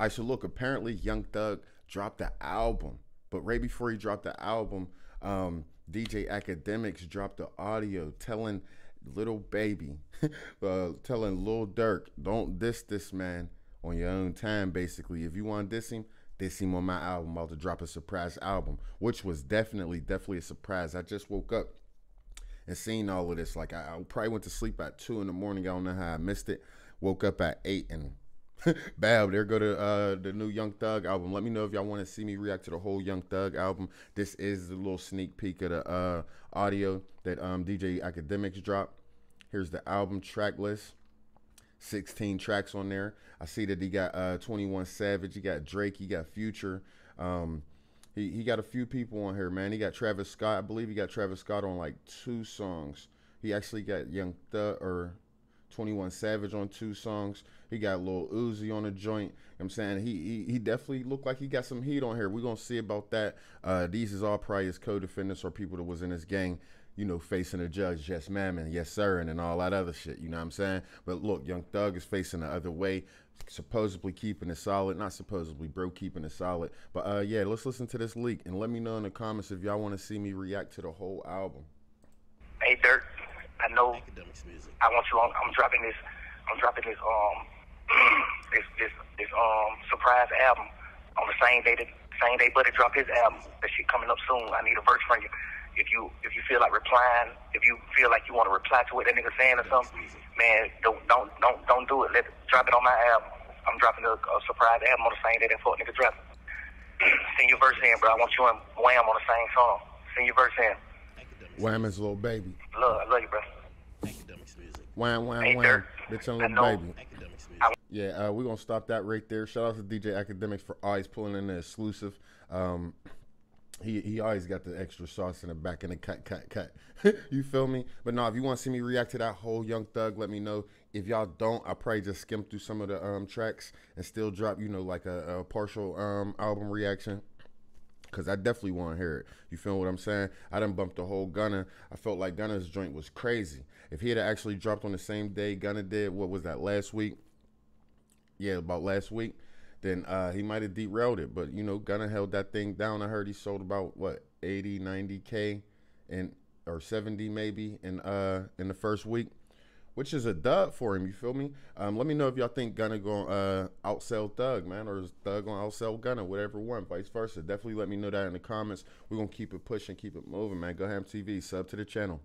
I should look. Apparently, Young Thug dropped the album, but right before he dropped the album, DJ Academics dropped the audio telling Lil Baby, telling Lil Durk, don't diss this man on your own time. Basically, if you want to diss him, diss him on my album. I'm about to drop a surprise album, which was definitely a surprise. I just woke up and seen all of this. Like, I probably went to sleep at 2 in the morning. I don't know how I missed it. Woke up at 8 and bam, there go the new Young Thug album. Let me know if y'all want to see me react to the whole Young Thug album. This is the little sneak peek of the audio that DJ Academics dropped. Here's the album track list. 16 tracks on there. I see that he got 21 Savage, he got Drake, he got Future. He got a few people on here, man. He got Travis Scott. I believe he got Travis Scott on like 2 songs. He actually got Young Thug or 21 Savage on 2 songs. He got Lil Uzi on a joint. You know what I'm saying? He definitely looked like he got some heat on here. We're going to see about that. These is all probably his co-defendants or people that was in his gang, you know, facing a judge. Yes, ma'am, and yes, sir, and then all that other shit. You know what I'm saying? But look, Young Thug is facing the other way, supposedly keeping it solid. Not supposedly, bro, keeping it solid. But, yeah, let's listen to this leak, and let me know in the comments if y'all want to see me react to the whole album. Hey, Durk. I know I want you on. I'm dropping this this surprise album on the same day Buddy dropped his album. That shit coming up soon. I need a verse from you. If you feel like replying, if you feel like you want to reply to what that nigga saying or something, man, don't do it. Drop it on my album. I'm dropping a surprise album on the same day that fuck nigga dropped. Send your verse in, bro. I want you and Wham on the same song. Send your verse in. Wham is Lil Baby. Love, I love you, bro. Wham, wham, wham. Bitch on Lil Baby. Yeah, we're going to stop that right there. Shout out to DJ Academics for always pulling in the exclusive. He always got the extra sauce in the back and the cut. You feel me? But no, if you want to see me react to that whole Young Thug, let me know. If y'all don't, I probably just skim through some of the tracks and still drop, you know, like a partial album reaction. Because I definitely want to hear it. You feel what I'm saying? I done bumped the whole Gunna. I felt like Gunna's joint was crazy. If he had actually dropped on the same day Gunna did, what was that, last week? Yeah, about last week. Then he might have derailed it. But, you know, Gunna held that thing down. I heard he sold about, what, 80, 90K and, or 70 maybe in the first week, which is a dub for him. You feel me? Let me know if y'all think Gunna going to outsell Thug, man, or is Thug going to outsell Gunna, whatever one, vice versa. Definitely let me know that in the comments. We're going to keep it pushing, keep it moving, man. GoHamm TV, sub to the channel.